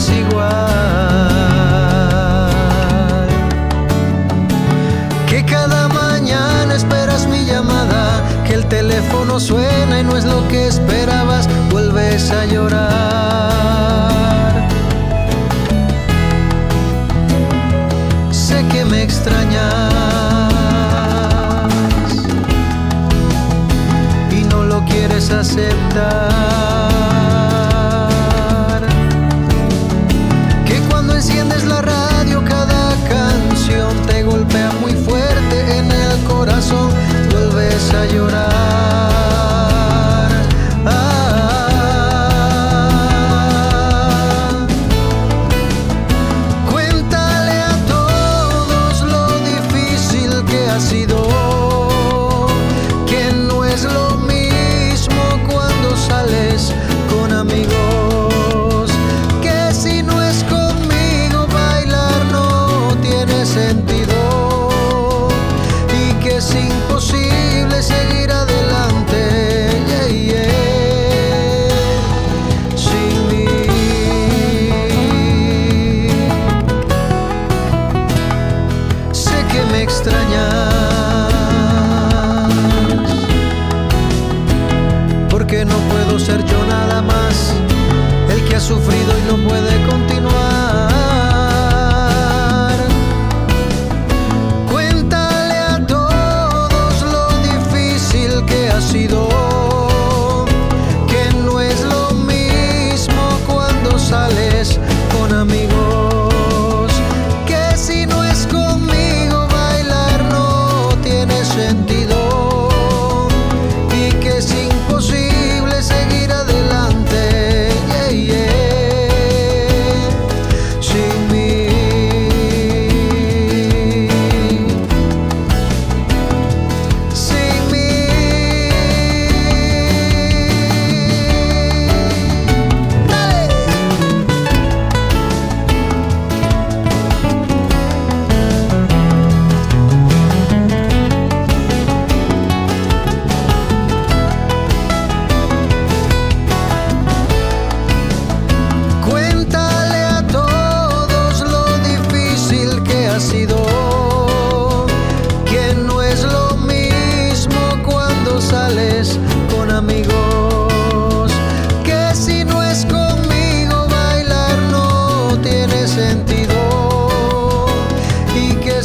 es igual. Que cada mañana esperas mi llamada, que el teléfono suena y no es lo que esperabas, vuelves a llorar. Sé que me extrañas y no lo quieres aceptar. Que no puedo ser yo nada más el que ha sufrido y no puede continuar. Cuéntale a todos lo difícil que ha sido, que no es lo mismo cuando sales con amigos, que si no es conmigo bailar no tiene sentido. Amigo.